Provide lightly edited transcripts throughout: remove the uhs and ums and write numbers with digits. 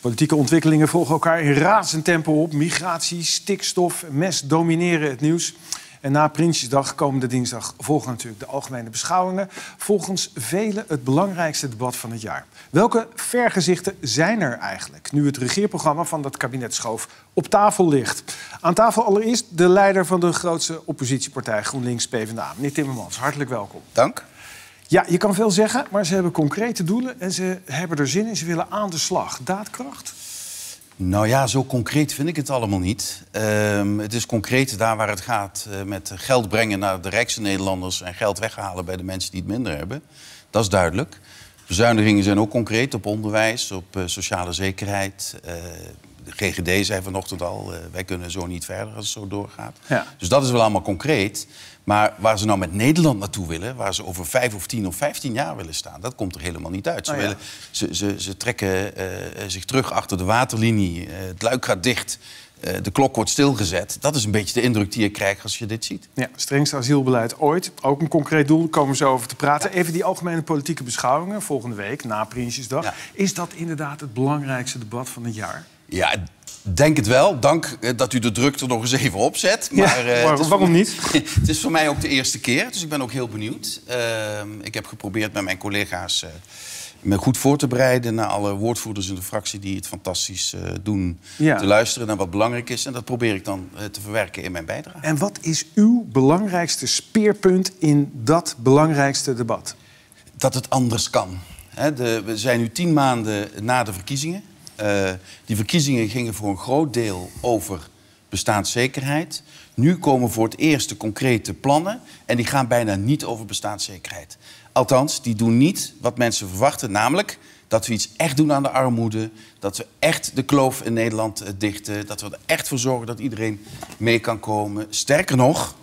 Politieke ontwikkelingen volgen elkaar in razend tempo op. Migratie, stikstof, mest domineren het nieuws. En na Prinsjesdag, komende dinsdag, volgen natuurlijk de algemene beschouwingen. Volgens velen het belangrijkste debat van het jaar. Welke vergezichten zijn er eigenlijk, nu het regeerprogramma van dat kabinet Schoof op tafel ligt? Aan tafel allereerst de leider van de grootste oppositiepartij, GroenLinks PvdA. Meneer Timmermans, hartelijk welkom. Dank. Ja, je kan veel zeggen, maar ze hebben concrete doelen en ze hebben er zin in. Ze willen aan de slag. Daadkracht? Nou ja, zo concreet vind ik het allemaal niet. Het is concreet daar waar het gaat met geld brengen naar de rijkste Nederlanders en geld weghalen bij de mensen die het minder hebben. Dat is duidelijk. Bezuinigingen zijn ook concreet op onderwijs, op sociale zekerheid. De GGD zei vanochtend al, wij kunnen zo niet verder als het zo doorgaat. Ja. Dus dat is wel allemaal concreet. Maar waar ze nou met Nederland naartoe willen, waar ze over 5 of 10 of 15 jaar willen staan, dat komt er helemaal niet uit. Ze, willen, ze trekken zich terug achter de waterlinie, het luik gaat dicht, de klok wordt stilgezet. Dat is een beetje de indruk die je krijgt als je dit ziet. Ja, strengste asielbeleid ooit. Ook een concreet doel, daar komen we zo over te praten. Ja. Even die algemene politieke beschouwingen volgende week, na Prinsjesdag. Ja. Is dat inderdaad het belangrijkste debat van het jaar? Ja, denk het wel. Dank dat u de druk er nog eens even op zet. Maar, ja, waarom niet? Het is voor mij ook de eerste keer, dus ik ben ook heel benieuwd. Ik heb geprobeerd met mijn collega's me goed voor te bereiden naar alle woordvoerders in de fractie die het fantastisch doen. Ja. Te luisteren naar wat belangrijk is. En dat probeer ik dan te verwerken in mijn bijdrage. En wat is uw belangrijkste speerpunt in dat belangrijkste debat? Dat het anders kan. He, we zijn nu 10 maanden na de verkiezingen. Die verkiezingen gingen voor een groot deel over bestaanszekerheid. Nu komen voor het eerst de concrete plannen en die gaan bijna niet over bestaanszekerheid. Althans, die doen niet wat mensen verwachten, namelijk dat we iets echt doen aan de armoede, dat we echt de kloof in Nederland dichten, dat we er echt voor zorgen dat iedereen mee kan komen. Sterker nog,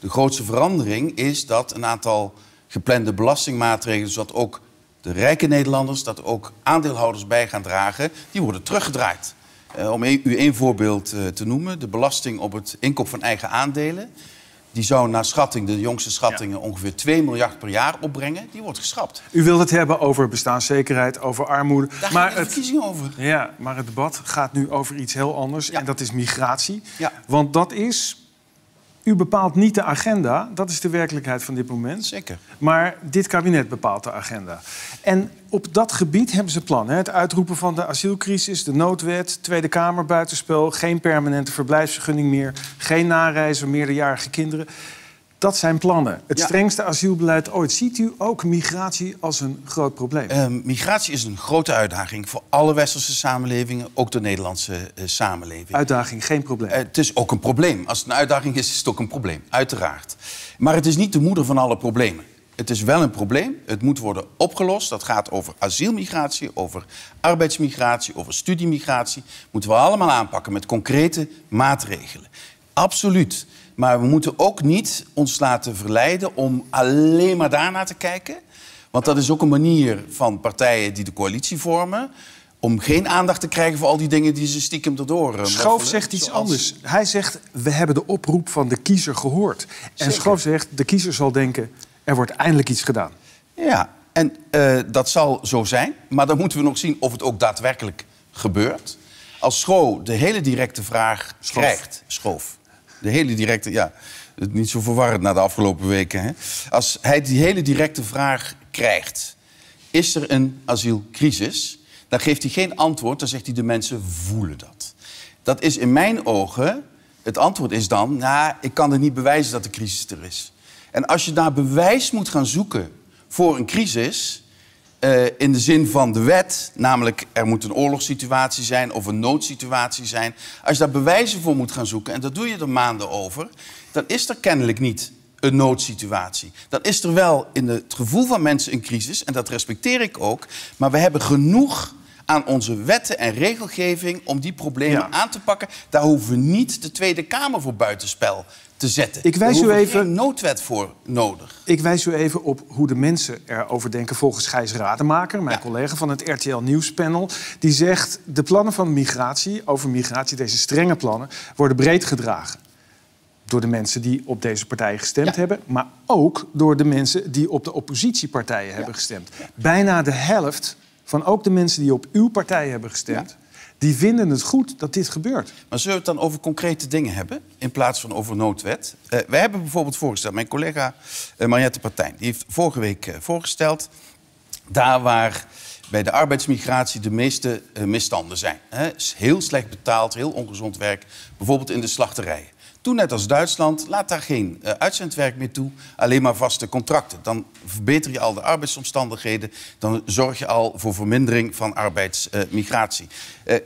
de grootste verandering is dat een aantal geplande belastingmaatregelen, zodat ook de rijke Nederlanders, dat ook aandeelhouders bij gaan dragen, die worden teruggedraaid. Om u één voorbeeld te noemen, de belasting op het inkoop van eigen aandelen. Die zou naar schatting, de jongste schattingen, ongeveer 2 miljard per jaar opbrengen. Die wordt geschrapt. U wilt het hebben over bestaanszekerheid, over armoede. Daar gaat de verkiezingen over. Ja, maar het debat gaat nu over iets heel anders. Ja. En dat is migratie. Ja. Want dat is... U bepaalt niet de agenda, dat is de werkelijkheid van dit moment. Zeker. Maar dit kabinet bepaalt de agenda. En op dat gebied hebben ze plannen. Het uitroepen van de asielcrisis, de noodwet, Tweede Kamer, buitenspel, geen permanente verblijfsvergunning meer, geen nareizen, meerderjarige kinderen. Dat zijn plannen. Het strengste asielbeleid ooit. Ziet u ook migratie als een groot probleem? Migratie is een grote uitdaging voor alle westerse samenlevingen, ook de Nederlandse samenleving. Uitdaging, geen probleem. Het is ook een probleem. Als het een uitdaging is, is het ook een probleem, uiteraard. Maar het is niet de moeder van alle problemen. Het is wel een probleem, het moet worden opgelost. Dat gaat over asielmigratie, over arbeidsmigratie, over studiemigratie. Moeten we allemaal aanpakken met concrete maatregelen. Absoluut. Maar we moeten ook niet ons laten verleiden om alleen maar daarna te kijken. Want dat is ook een manier van partijen die de coalitie vormen om geen aandacht te krijgen voor al die dingen die ze stiekem erdoor... Schoof zegt iets anders. Hij zegt, we hebben de oproep van de kiezer gehoord. En zeker. Schoof zegt, de kiezer zal denken, er wordt eindelijk iets gedaan. Ja, en dat zal zo zijn. Maar dan moeten we nog zien of het ook daadwerkelijk gebeurt. Als Schoof de hele directe vraag krijgt... Schoof. De hele directe, ja, niet zo verwarrend na de afgelopen weken. Hè? Als hij die hele directe vraag krijgt, is er een asielcrisis? Dan geeft hij geen antwoord, dan zegt hij de mensen voelen dat. Dat is in mijn ogen, het antwoord is dan, nou, ik kan er niet bewijzen dat de crisis er is. En als je daar bewijs moet gaan zoeken voor een crisis... in de zin van de wet, namelijk er moet een oorlogssituatie zijn of een noodsituatie zijn. Als je daar bewijzen voor moet gaan zoeken, en dat doe je er maanden over, dan is er kennelijk niet een noodsituatie. Dan is er wel in het gevoel van mensen een crisis, en dat respecteer ik ook, maar we hebben genoeg aan onze wetten en regelgeving om die problemen aan te pakken. Daar hoeven we niet de Tweede Kamer voor buitenspel te zetten. Ik wijs u even een noodwet voor nodig. Ik wijs u even op hoe de mensen erover denken volgens Gijs Rademaker, mijn collega van het RTL Nieuwspanel. Die zegt, de plannen van migratie, over migratie, deze strenge plannen, worden breed gedragen. Door de mensen die op deze partijen gestemd hebben... maar ook door de mensen die op de oppositiepartijen hebben gestemd. Bijna de helft van ook de mensen die op uw partij hebben gestemd... Die vinden het goed dat dit gebeurt. Maar zullen we het dan over concrete dingen hebben in plaats van over noodwet? Wij hebben bijvoorbeeld voorgesteld, mijn collega Marjette Partijn... die heeft vorige week voorgesteld, daar waar bij de arbeidsmigratie de meeste misstanden zijn. Hè? Heel slecht betaald, heel ongezond werk, bijvoorbeeld in de slachterijen. Toen, net als Duitsland, laat daar geen uitzendwerk meer toe. Alleen maar vaste contracten. Dan verbeter je al de arbeidsomstandigheden. Dan zorg je al voor vermindering van arbeidsmigratie.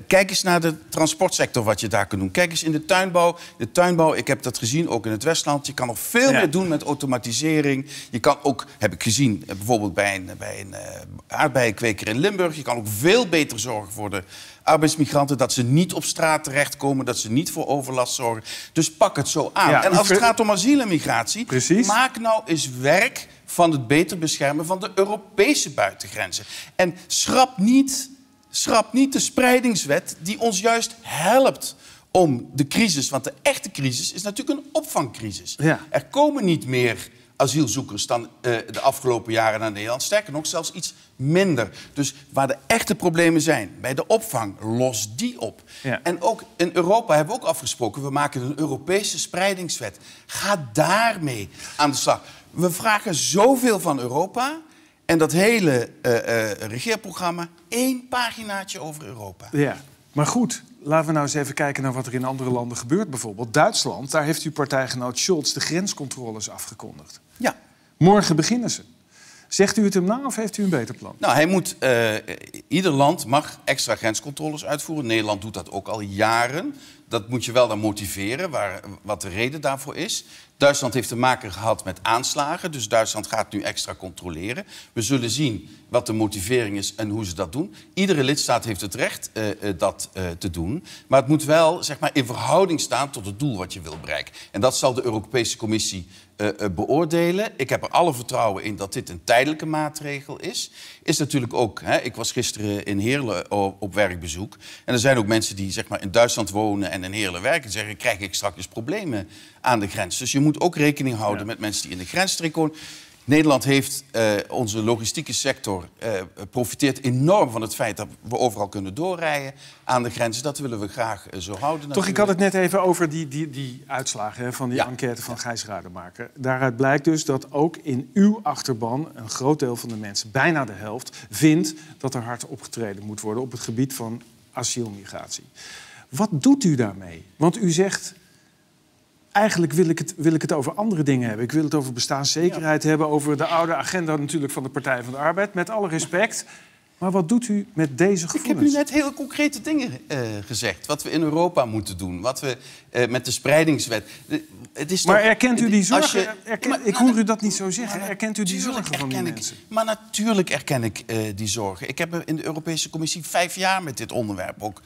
Kijk eens naar de transportsector, wat je daar kunt doen. Kijk eens in de tuinbouw. De tuinbouw, ik heb dat gezien, ook in het Westland. Je kan nog veel meer doen met automatisering. Je kan ook, heb ik gezien, bijvoorbeeld bij een aardbeiienkweker in Limburg... je kan ook veel beter zorgen voor de arbeidsmigranten, dat ze niet op straat terechtkomen, dat ze niet voor overlast zorgen. Dus pak het zo aan. Ja, en als het gaat om asiel en migratie, maak nou eens werk van het beter beschermen van de Europese buitengrenzen. En schrap niet de spreidingswet die ons juist helpt om de crisis, want de echte crisis is natuurlijk een opvangcrisis. Ja. Er komen niet meer asielzoekers dan de afgelopen jaren naar Nederland. Sterker nog, zelfs iets minder. Dus waar de echte problemen zijn, bij de opvang, los die op. Ja. En ook in Europa hebben we ook afgesproken... we maken een Europese spreidingswet. Ga daarmee aan de slag. We vragen zoveel van Europa... en dat hele regeerprogramma, 1 paginaatje over Europa. Ja, maar goed... Laten we nou eens even kijken naar wat er in andere landen gebeurt. Bijvoorbeeld Duitsland, daar heeft uw partijgenoot Schultz de grenscontroles afgekondigd. Ja. Morgen beginnen ze. Zegt u het hem na of heeft u een beter plan? Nou, hij moet, ieder land mag extra grenscontroles uitvoeren. Nederland doet dat ook al jaren. Dat moet je wel dan motiveren, wat de reden daarvoor is. Duitsland heeft te maken gehad met aanslagen. Dus Duitsland gaat nu extra controleren. We zullen zien wat de motivering is en hoe ze dat doen. Iedere lidstaat heeft het recht dat te doen. Maar het moet wel, zeg maar, in verhouding staan tot het doel wat je wil bereiken. En dat zal de Europese Commissie beoordelen. Ik heb er alle vertrouwen in dat dit een tijdelijke maatregel is. Is natuurlijk ook... Hè, ik was gisteren in Heerlen op werkbezoek. En er zijn ook mensen die, zeg maar, in Duitsland wonen en in Heerlen werken. En zeggen, krijg ik straks dus problemen aan de grens. Dus je moet ook rekening houden met mensen die in de grensstreek wonen. Nederland heeft, onze logistieke sector profiteert enorm van het feit dat we overal kunnen doorrijden aan de grenzen. Dat willen we graag zo houden. Natuurlijk. Toch, ik had het net even over die uitslagen, hè, van die enquête van Gijs Rademaker. Daaruit blijkt dus dat ook in uw achterban een groot deel van de mensen, bijna de helft, vindt dat er hard opgetreden moet worden op het gebied van asielmigratie. Wat doet u daarmee? Want u zegt... Eigenlijk wil ik het over andere dingen hebben. Ik wil het over bestaanszekerheid hebben, over de oude agenda natuurlijk van de Partij van de Arbeid. Met alle respect. Maar wat doet u met deze gevoelens? Ik heb u net heel concrete dingen gezegd. Wat we in Europa moeten doen. Wat we met de spreidingswet... Het is toch... Maar erkent u die zorgen? Ik hoor u dat niet zo zeggen. Erkent u die zorgen van die mensen? Maar natuurlijk erken ik die zorgen. Ik heb me in de Europese Commissie 5 jaar met dit onderwerp ook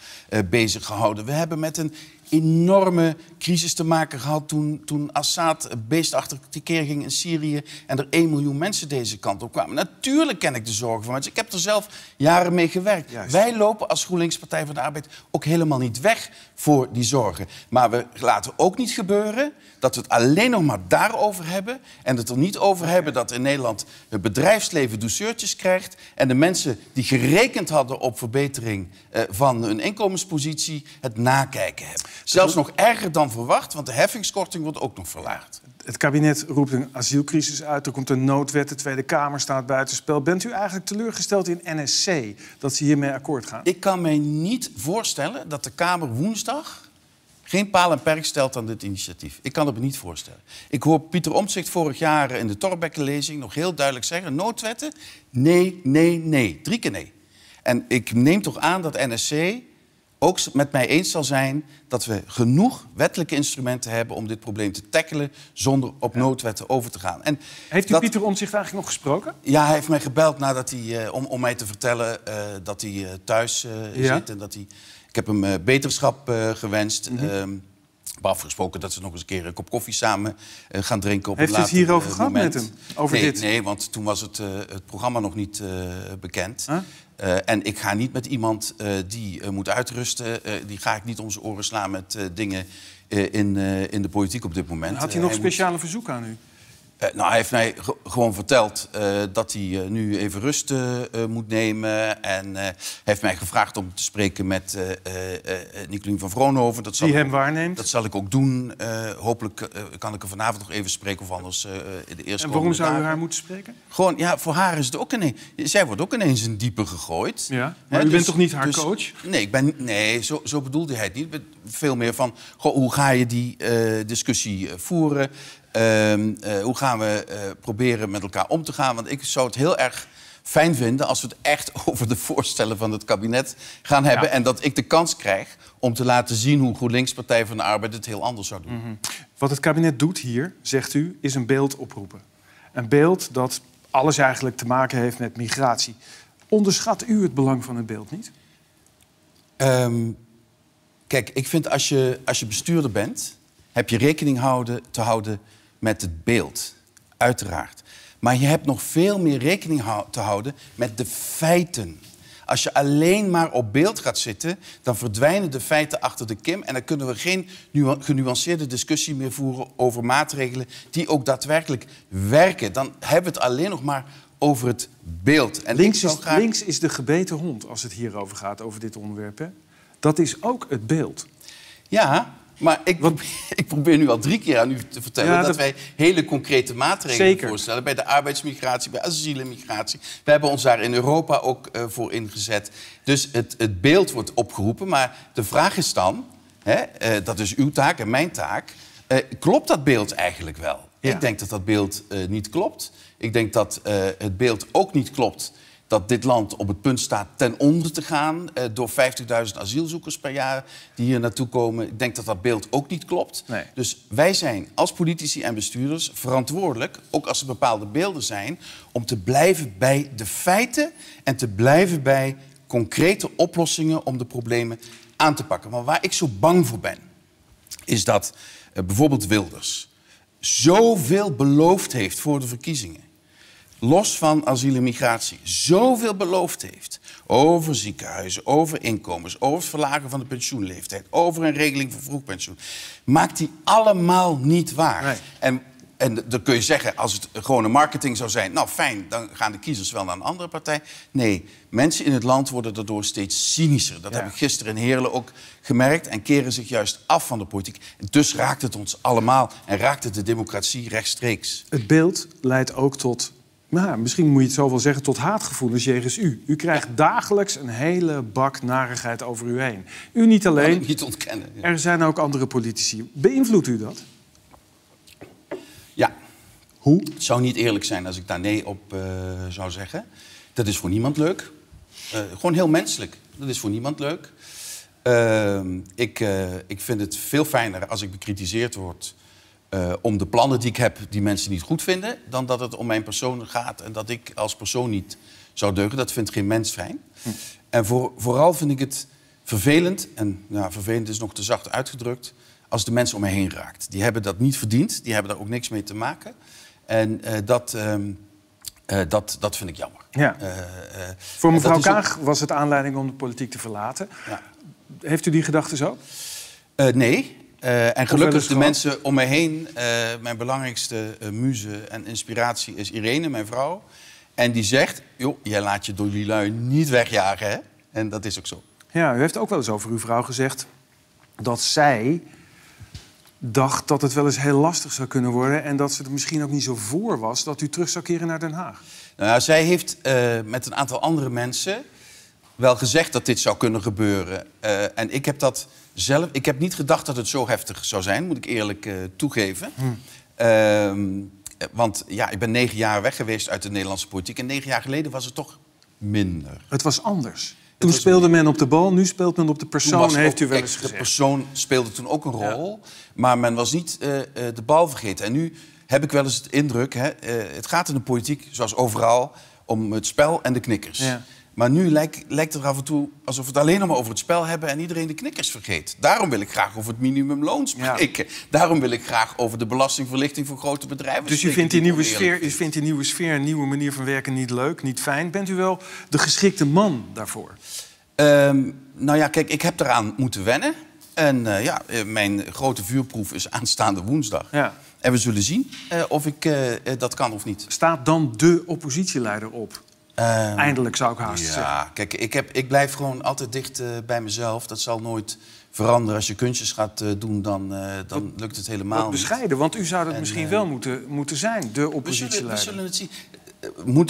bezig gehouden. We hebben met een enorme crisis te maken gehad toen Assad beestachtig tekeer ging in Syrië en er 1 miljoen mensen deze kant op kwamen. Natuurlijk ken ik de zorgen van mensen. Ik heb er zelf jaren mee gewerkt. Juist. Wij lopen als GroenLinks Partij van de Arbeid ook helemaal niet weg voor die zorgen. Maar we laten ook niet gebeuren dat we het alleen nog maar daarover hebben en het er niet over hebben dat in Nederland het bedrijfsleven douceurtjes krijgt en de mensen die gerekend hadden op verbetering van hun inkomenspositie het nakijken hebben. Zelfs nog erger dan verwacht, want de heffingskorting wordt ook nog verlaagd. Het kabinet roept een asielcrisis uit, er komt een noodwet, de Tweede Kamer staat buitenspel. Bent u eigenlijk teleurgesteld in NSC dat ze hiermee akkoord gaan? Ik kan mij niet voorstellen dat de Kamer woensdag geen paal en perk stelt aan dit initiatief. Ik kan het me niet voorstellen. Ik hoor Pieter Omtzigt vorig jaar in de Torbeke-lezing nog heel duidelijk zeggen... noodwetten? Nee, nee, nee. 3 keer nee. En ik neem toch aan dat NSC... ook met mij eens zal zijn dat we genoeg wettelijke instrumenten hebben... om dit probleem te tackelen zonder op noodwetten over te gaan. En heeft u Pieter Omtzigt eigenlijk nog gesproken? Ja, hij heeft mij gebeld nadat hij, om mij te vertellen dat hij thuis zit. En dat hij... Ik heb hem beterschap gewenst. We hebben afgesproken dat ze nog eens een keer een kop koffie samen gaan drinken. Op heeft het hierover gehad met hem? Over nee, dit? Nee, want toen was het programma nog niet bekend. Huh? En ik ga niet met iemand die moet uitrusten... die ga ik niet om zijn oren slaan met dingen in de politiek op dit moment. Had hij nog speciale verzoeken aan u? Nou, hij heeft mij gewoon verteld dat hij nu even rust moet nemen. En hij heeft mij gevraagd om te spreken met Nicolien van Vroonhoven. Dat zal die hem waarneemt? Dat zal ik ook doen. Hopelijk kan ik er vanavond nog even spreken of anders in de eerste. En waarom zou u haar moeten spreken? Gewoon, ja, voor haar is het ook ineens... Zij wordt ook ineens een diepe gegooid. Ja, maar u bent toch niet haar coach? Nee, zo bedoelde hij het niet. Veel meer van, goh, hoe ga je die discussie voeren? Hoe gaan we proberen met elkaar om te gaan? Want ik zou het heel erg fijn vinden als we het echt over de voorstellen van het kabinet gaan hebben. Ja. En dat ik de kans krijg om te laten zien hoe GroenLinks Partij van de Arbeid het heel anders zou doen. Mm-hmm. Wat het kabinet doet hier, zegt u, is een beeld oproepen. Een beeld dat alles eigenlijk te maken heeft met migratie. Onderschat u het belang van het beeld niet? Kijk, ik vind als je bestuurder bent, heb je rekening te houden met het beeld, uiteraard. Maar je hebt nog veel meer rekening te houden met de feiten. Als je alleen maar op beeld gaat zitten, dan verdwijnen de feiten achter de kim. En dan kunnen we geen genuanceerde discussie meer voeren over maatregelen die ook daadwerkelijk werken. Dan hebben we het alleen nog maar over het beeld. En links is de gebeten hond als het hierover gaat, over dit onderwerp. Hè? Dat is ook het beeld. Ja, maar ik probeer nu al 3 keer aan u te vertellen dat wij hele concrete maatregelen voorstellen. Bij de arbeidsmigratie, bij asielmigratie. We hebben ons daar in Europa ook voor ingezet. Dus het beeld wordt opgeroepen. Maar de vraag is dan, dat is uw taak en mijn taak, klopt dat beeld eigenlijk wel? Ja. Ik denk dat dat beeld niet klopt. Ik denk dat het beeld ook niet klopt dat dit land op het punt staat ten onder te gaan door 50.000 asielzoekers per jaar die hier naartoe komen. Ik denk dat dat beeld ook niet klopt. Nee. Dus wij zijn als politici en bestuurders verantwoordelijk, ook als er bepaalde beelden zijn, om te blijven bij de feiten en te blijven bij concrete oplossingen om de problemen aan te pakken. Maar waar ik zo bang voor ben, is dat bijvoorbeeld Wilders zoveel beloofd heeft voor de verkiezingen. Los van asiel en migratie, zoveel beloofd heeft over ziekenhuizen, over inkomens, over het verlagen van de pensioenleeftijd, over een regeling voor vroegpensioen, maakt die allemaal niet waar. Nee. En dan kun je zeggen, als het gewoon een marketing zou zijn, nou fijn, dan gaan de kiezers wel naar een andere partij. Nee, mensen in het land worden daardoor steeds cynischer. Dat heb ik gisteren in Heerlen ook gemerkt en keren zich juist af van de politiek. Dus raakt het ons allemaal en raakt het de democratie rechtstreeks. Het beeld leidt ook tot... Nou, misschien moet je het zo wel zeggen, tot haatgevoelens jegens u. U krijgt dagelijks een hele bak narigheid over u heen. U niet alleen. Dat kan ik niet ontkennen. Ja. Er zijn ook andere politici. Beïnvloedt u dat? Ja. Hoe? Het zou niet eerlijk zijn als ik daar nee op zou zeggen. Dat is voor niemand leuk. Gewoon heel menselijk. Dat is voor niemand leuk. Ik vind het veel fijner als ik bekritiseerd word om de plannen die ik heb die mensen niet goed vinden, dan dat het om mijn persoon gaat en dat ik als persoon niet zou deugen. Dat vindt geen mens fijn. Hm. En vooral vind ik het vervelend, en nou, vervelend is nog te zacht uitgedrukt, als de mensen om mij heen raakt. Die hebben dat niet verdiend, die hebben daar ook niks mee te maken. En dat vind ik jammer. Ja. Voor mevrouw Kaag was het aanleiding om de politiek te verlaten. Ja. Heeft u die gedachten zo? Nee. En gelukkig de mensen om me heen. Mijn belangrijkste muze en inspiratie is Irene, mijn vrouw. En die zegt, joh, jij laat je door die lui niet wegjagen, hè? En dat is ook zo. Ja, u heeft ook wel eens over uw vrouw gezegd dat zij dacht dat het wel eens heel lastig zou kunnen worden en dat ze er misschien ook niet zo voor was dat u terug zou keren naar Den Haag. Nou, zij heeft met een aantal andere mensen wel gezegd dat dit zou kunnen gebeuren. En ik heb dat zelf... Ik heb niet gedacht dat het zo heftig zou zijn, moet ik eerlijk toegeven. Want ja, ik ben 9 jaar weg geweest uit de Nederlandse politiek en 9 jaar geleden was het toch minder. Het was anders. Toen speelde men op de bal, nu speelt men op de persoon, heeft u wel eens gezegd. De persoon speelde toen ook een rol, maar men was niet de bal vergeten. En nu heb ik wel eens het indruk, het gaat in de politiek, zoals overal, om het spel en de knikkers. Ja. Maar nu lijkt het er af en toe alsof we het alleen nog maar over het spel hebben en iedereen de knikkers vergeet. Daarom wil ik graag over het minimumloon spreken. Ja. Daarom wil ik graag over de belastingverlichting voor grote bedrijven spreken. Dus u vindt die nieuwe sfeer, een nieuwe manier van werken niet leuk, niet fijn. Bent u wel de geschikte man daarvoor? Nou ja, kijk, ik heb eraan moeten wennen. En mijn grote vuurproef is aanstaande woensdag. Ja. En we zullen zien of ik dat kan of niet. Staat dan de oppositieleider op? Eindelijk zou ik haast zeggen. Ja, kijk, ik blijf gewoon altijd dicht bij mezelf. Dat zal nooit veranderen. Als je kunstjes gaat doen, dan lukt het helemaal niet. Bescheiden, want u zou dat misschien wel moeten zijn, de oppositieleider. We zullen het zien.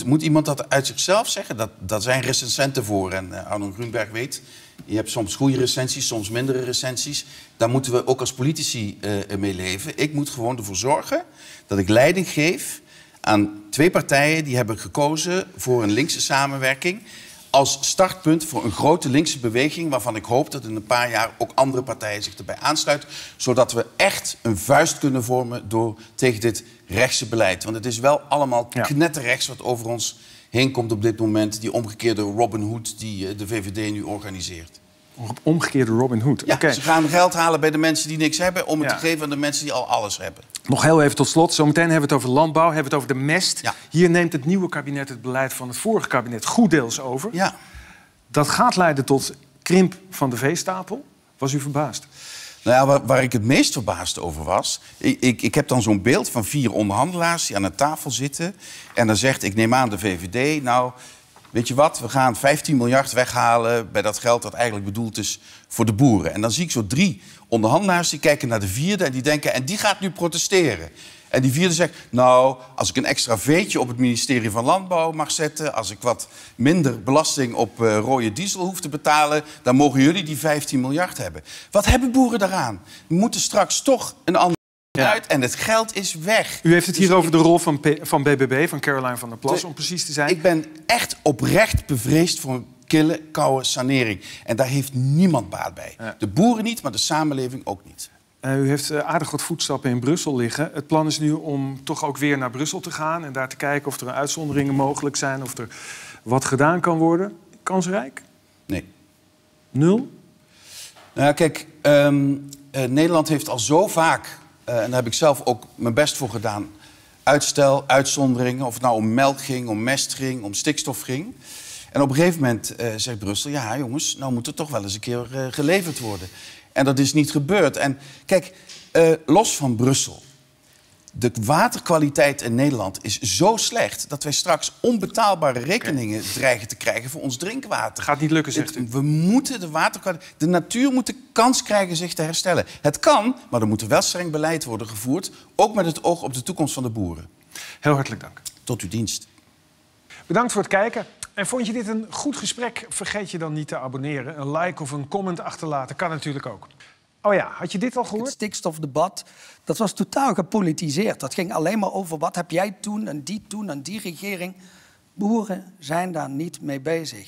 Moet iemand dat uit zichzelf zeggen? Daar zijn recensenten voor. En Arnon Grunberg weet, je hebt soms goede recensies, soms mindere recensies. Daar moeten we ook als politici mee leven. Ik moet gewoon ervoor zorgen dat ik leiding geef aan twee partijen die hebben gekozen voor een linkse samenwerking als startpunt voor een grote linkse beweging, waarvan ik hoop dat in een paar jaar ook andere partijen zich erbij aansluiten, zodat we echt een vuist kunnen vormen tegen dit rechtse beleid. Want het is wel allemaal knetterrechts wat over ons heen komt op dit moment. Die omgekeerde Robin Hood die de VVD nu organiseert. Omgekeerde Robin Hood. Ja, okay. Ze gaan geld halen bij de mensen die niks hebben, om het te geven aan de mensen die al alles hebben. Nog heel even tot slot. Zometeen hebben we het over landbouw, hebben we het over de mest. Ja. Hier neemt het nieuwe kabinet het beleid van het vorige kabinet goed deels over. Ja. Dat gaat leiden tot krimp van de veestapel. Was u verbaasd? Nou ja, waar ik het meest verbaasd over was, ik heb dan zo'n beeld van 4 onderhandelaars die aan een tafel zitten. En dan zegt, ik neem aan de VVD, nou, weet je wat, we gaan 15 miljard weghalen bij dat geld dat eigenlijk bedoeld is voor de boeren. En dan zie ik zo 3 onderhandelaars die kijken naar de 4e en die denken, en die gaat nu protesteren. En die 4e zegt, nou, als ik een extra veetje op het ministerie van Landbouw mag zetten, als ik wat minder belasting op rode diesel hoef te betalen, dan mogen jullie die 15 miljard hebben. Wat hebben boeren daaraan? We moeten straks toch een ander uit en het geld is weg. U heeft het hier over de rol van BBB, van Caroline van der Plas, om precies te zijn. Ik ben echt oprecht bevreesd voor een kille, koude sanering. En daar heeft niemand baat bij. Ja. De boeren niet, maar de samenleving ook niet. U heeft aardig wat voetstappen in Brussel liggen. Het plan is nu om toch ook weer naar Brussel te gaan en daar te kijken of er uitzonderingen mogelijk zijn, of er wat gedaan kan worden. Kansrijk? Nee. 0? Nou, kijk, Nederland heeft al zo vaak, en daar heb ik zelf ook mijn best voor gedaan, uitstel, uitzonderingen, of het nou om melk ging, om mest ging, om stikstof ging. En op een gegeven moment zegt Brussel, ja jongens, nou moet er toch wel eens een keer geleverd worden. En dat is niet gebeurd. En kijk, los van Brussel. De waterkwaliteit in Nederland is zo slecht dat wij straks onbetaalbare rekeningen dreigen te krijgen voor ons drinkwater. Gaat niet lukken, zegt u. We moeten de waterkwaliteit. De natuur moet de kans krijgen zich te herstellen. Het kan, maar er moet wel streng beleid worden gevoerd. Ook met het oog op de toekomst van de boeren. Heel hartelijk dank. Tot uw dienst. Bedankt voor het kijken. En vond je dit een goed gesprek? Vergeet je dan niet te abonneren. Een like of een comment achterlaten kan natuurlijk ook. Oh ja, had je dit al gehoord? Het stikstofdebat, dat was totaal gepolitiseerd. Dat ging alleen maar over wat heb jij toen en die regering. Boeren zijn daar niet mee bezig.